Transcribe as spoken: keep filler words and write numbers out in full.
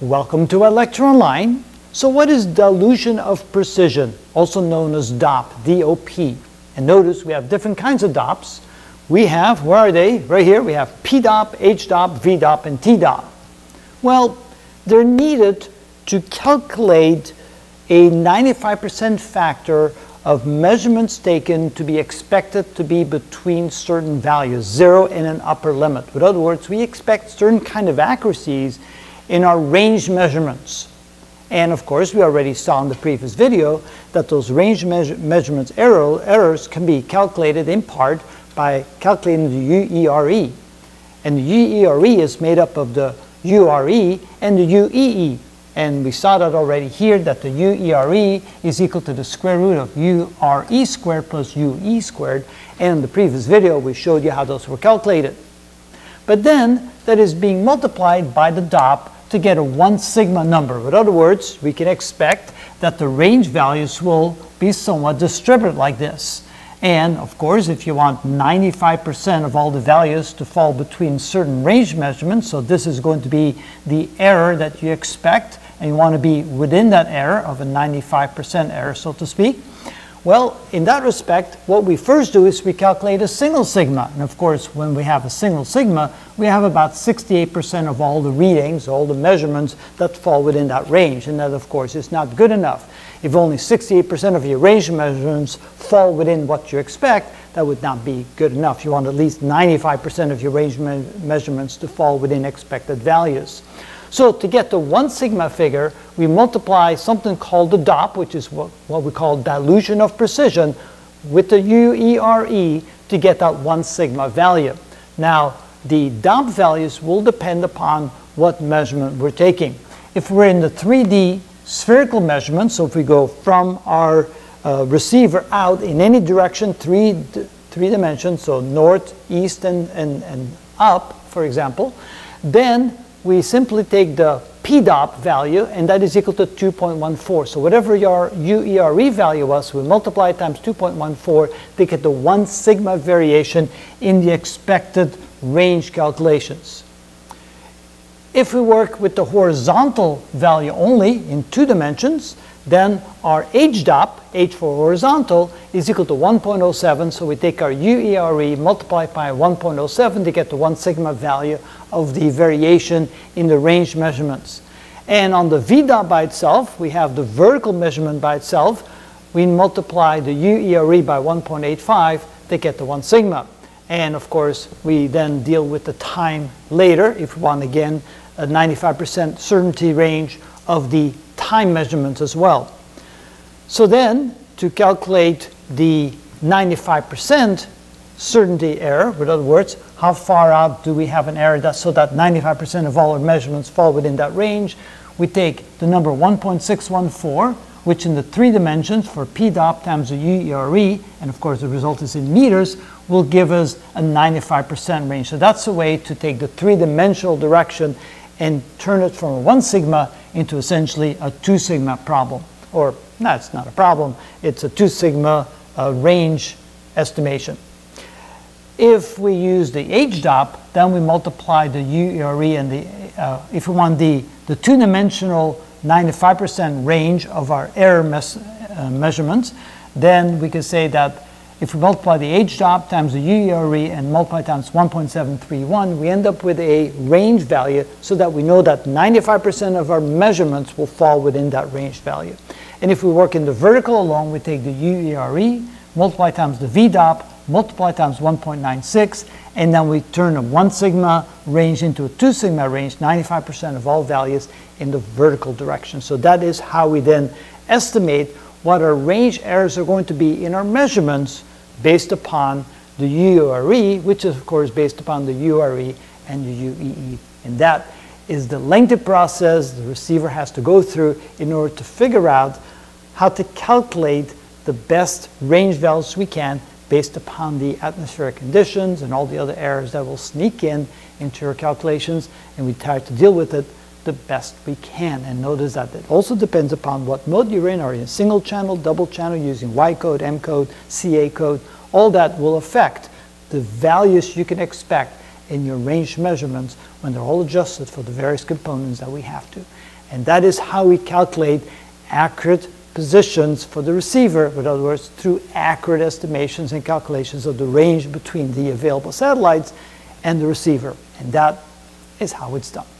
Welcome to our lecture online. So what is dilution of precision, also known as D O P, D O P? And notice we have different kinds of D O Ps. We have, where are they? Right here we have P D O P, H D O P, V D O P, and T D O P. Well, they're needed to calculate a ninety-five percent factor of measurements taken to be expected to be between certain values, zero and an upper limit. In other words, we expect certain kind of accuracies in our range measurements. And of course, we already saw in the previous video that those range measure measurements error errors can be calculated in part by calculating the U E R E. And the U E R E is made up of the U R E and the U E E. And we saw that already here, that the U E R E is equal to the square root of U R E squared plus U E squared. And in the previous video, we showed you how those were calculated. But then, that is being multiplied by the D O P to get a one sigma number. In other words, we can expect that the range values will be somewhat distributed like this. And of course, if you want ninety-five percent of all the values to fall between certain range measurements, so this is going to be the error that you expect, and you want to be within that error of a ninety-five percent error, so to speak. Well, in that respect, what we first do is we calculate a single sigma. And of course, when we have a single sigma, we have about sixty-eight percent of all the readings, all the measurements that fall within that range. And that, of course, is not good enough. If only sixty-eight percent of your range measurements fall within what you expect, that would not be good enough. You want at least ninety-five percent of your range me measurements to fall within expected values. So to get the one sigma figure, we multiply something called the D O P, which is what, what we call dilution of precision, with the U E R E to get that one sigma value. Now, the D O P values will depend upon what measurement we're taking. If we're in the three D spherical measurement, so if we go from our uh, receiver out in any direction, three, three dimensions, so north, east, and, and, and up, for example, then we simply take the P D O P value, and that is equal to two point one four. So whatever your U E R E value was, we multiply it times two point one four to get the one sigma variation in the expected range calculations. If we work with the horizontal value only in two dimensions, then our H D O P, H for horizontal, is equal to one point zero seven. So we take our U E R E, multiply it by one point zero seven to get the one sigma value of the variation in the range measurements. And on the V D O P by itself, we have the vertical measurement by itself. We multiply the U E R E by one point eight five to get the one sigma. And of course, we then deal with the time later if we want, again, a ninety-five percent certainty range of the time measurements as well. So then, to calculate the ninety-five percent certainty error, in other words, how far out do we have an error that, so that ninety-five percent of all our measurements fall within that range, we take the number one point six one four, which in the three dimensions for P D O P times the U E R E, and of course the result is in meters, will give us a ninety-five percent range. So that's a way to take the three-dimensional direction and turn it from a one sigma into essentially a two sigma problem. Or, no, it's not a problem, it's a two sigma uh, range estimation. If we use the H D O P, then we multiply the U E R E and the, uh, if we want the, the two-dimensional ninety-five percent range of our error mes uh, measurements, then we can say that if we multiply the H D O P times the U E R E and multiply times one point seven three one, we end up with a range value so that we know that ninety-five percent of our measurements will fall within that range value. And if we work in the vertical alone, we take the U E R E, multiply times the V D O P, multiply times one point nine six, and then we turn a one sigma range into a two sigma range, ninety-five percent of all values in the vertical direction. So that is how we then estimate what our range errors are going to be in our measurements based upon the U E R E, which is of course based upon the U R E and the U E E. And that is the lengthy process the receiver has to go through in order to figure out how to calculate the best range values we can based upon the atmospheric conditions and all the other errors that will sneak in into your calculations, and we try to deal with it the best we can. And notice that it also depends upon what mode you're in. Are you in single channel, double channel, using Y code, M code, C A code? All that will affect the values you can expect in your range measurements when they're all adjusted for the various components that we have to. And that is how we calculate accurate positions for the receiver, in other words, through accurate estimations and calculations of the range between the available satellites and the receiver. And that is how it's done.